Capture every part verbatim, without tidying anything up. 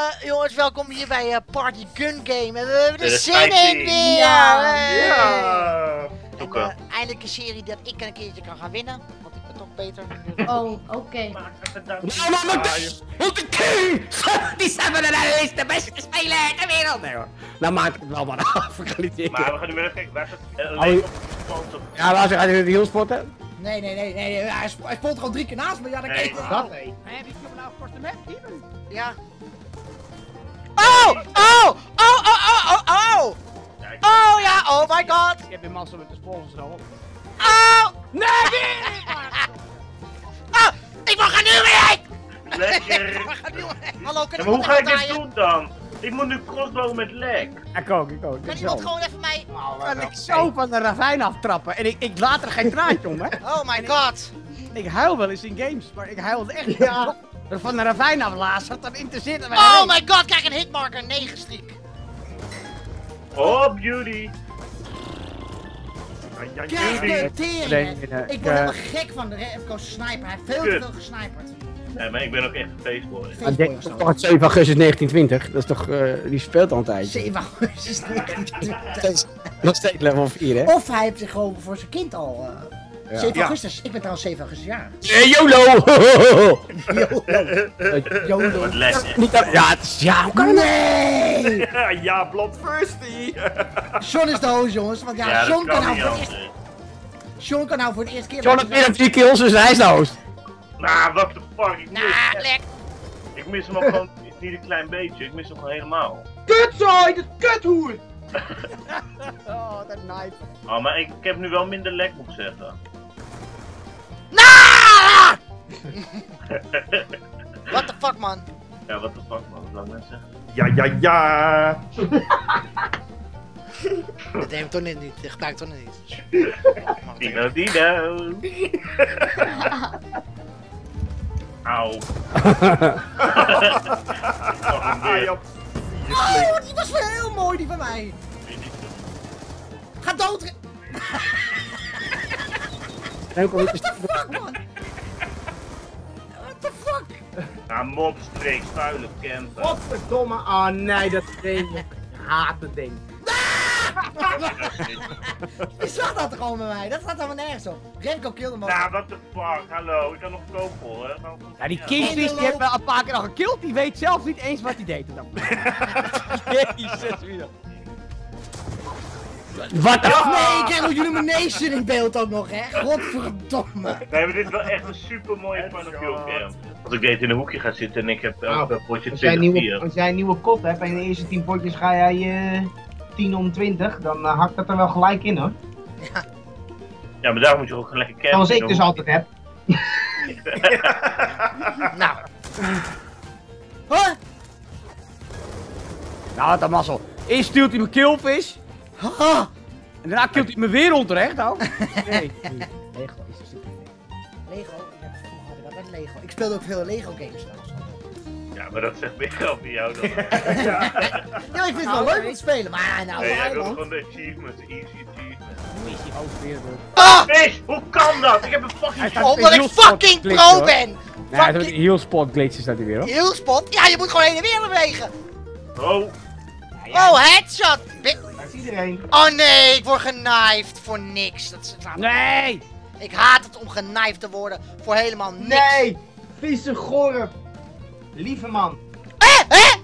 Uh, jongens, welkom hier bij uh, Party Gun Game. We hebben er zin in weer! Ja! Hey. Ja. En, uh, eindelijk een serie dat ik een keertje kan gaan winnen. Want ik ben toch beter. Oh, oké. Okay. Nou, man, moet de king! Die staan we naar de de beste speler ter wereld! Nee hoor. Nou, maak ik het wel maar af. Maar we gaan nu weer kijken. Waar is het? Leef op. Ja, maar ga je de heel spotten? Nee, nee, nee, nee, hij spot gewoon drie keer naast me, ja, dan kijk ik dat. Hé, heb je nou een appartement, Steven? Ja. Oh! Oh! Oh, oh, oh, oh, oh! Oh, ja, oh my god! Je hebt een massa met de sponsors al. Oh! Nee! Oh! Ik mag er nu weer heen! Lekker! Ik mag er nu heen! Hallo, kunnen we. Hoe ga ik dit doen dan? Ik moet nu crossbow met leg. Ik ook, ik ook. Kan iemand gewoon even mij... Oh, kan ik zo van de ravijn aftrappen en ik, ik laat er geen traantje om, hè. Oh my god. Ik, ik huil wel eens in games, maar ik huilde echt ja. Van de ravijn aflazen, dan interesseert mij. Oh my god, kijk een hitmarker, negen streak. Oh beauty. Kijk de tering, ik word helemaal gek van de Renko sniper, hij heeft veel te veel gesniperd. Nee, maar ik ben ook echt feestboy. Ik denk toch het zeven augustus negentien twintig, dat is toch, uh, die speelt altijd. zeven augustus negentien twintig. Nog steeds level vier, hè? Of hij heeft zich gewoon voor zijn kind al. Uh, ja. zeven augustus, ja. Ik ben trouwens zeven augustus jaar. Eh, YOLO! YOLO! Wat les, hè? Ja, het is, ja, hoe kan het? Nee! Ja, ja, blond firstie! John is de hoos, jongens, want ja, ja John kan, kan nou voor eerst... John kan nou voor de eerste keer... John heeft meer dan drie kills, dus hij is de hoos. Nou, nah, what the fuck, ik nah, mis lek. Ik mis hem ook gewoon niet een klein beetje, ik mis hem gewoon helemaal. Kutzooi, dat kuthoer! Oh, dat knife. Oh, maar ik, ik heb nu wel minder lek, moet ik zeggen. Nah! What the fuck, man? Ja, what the fuck, man, dat zou ik net zeggen. Ja, ja, ja! Dat neemt toch niet, dat gebruikt toch niet. Dino, dino! Auw. Oh, die was wel heel mooi, die van mij. Ga dood. What the fuck, man? What the fuck? Ah, mopstreeks, vuile camper. Godverdomme, ah oh, nee, dat ding. Ik haat dat ding. Je zag dat gewoon bij mij, dat staat helemaal nergens op. Renko killde hem ook. Ja, what the fuck, hallo, ik kan nog kopen, hè. Nou, ja, die kingfish die heeft me al een paar keer al gekild, die weet zelf niet eens wat hij deed. Jezus, wie dat? Wat dan? Nee, ik krijg nog jullie nomination in beeld ook nog, hè. Godverdomme. We hebben dit wel echt een super mooie panopio game. Als ik deed in een hoekje ga zitten en ik heb elke oh, potje twintig. Als jij een nieuwe kot hebt en de eerste tien potjes ga jij... Uh... tien om twintig, dan uh, hakt dat er wel gelijk in, hoor. Ja, ja, maar daar moet je ook gelijk campen. Zoals ik dus om... altijd heb. Nou. Huh? Nou, wat een mazzel. Eerst stuurt hij me killfish. Huh? En daarna kilt hij me weer onterecht, hoor. Nee. Lego is er super. Lego? Ik heb het vroeger dat met Lego. Ik speelde ook veel Lego games, nou. Ja, maar dat zegt meer geld bij jou dan. Ja, ja, ik vind het wel leuk om te spelen, maar nou, nee, jij wil gewoon de achievements, easy achievements. Hoe is die ook weer door? Ah! Mis, hoe kan dat? Ik heb een fucking... Omdat ik fucking glitch, pro hoor. Ben! Nee, fucking... Nee, heel spot glitches staat hij weer, hoor. Heel spot? Ja, je moet gewoon heen en weer bewegen! Oh! Ja, oh, headshot! Bi dat is iedereen. Oh nee, ik word genaaid voor niks. Dat is het laatste. Nee! Ik haat het om genaaid te worden voor helemaal niks. Nee! Vieze gorp! Lieve man. Hé, eh, hé? Eh?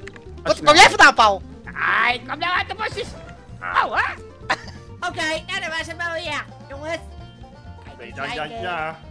Wat kom jij vandaan, Paul? Ah, ik kom nou uit de bosjes. Oh, hè? Oké, okay, nou, dan was het wel, ja. Jongens. Ja, ja, ja.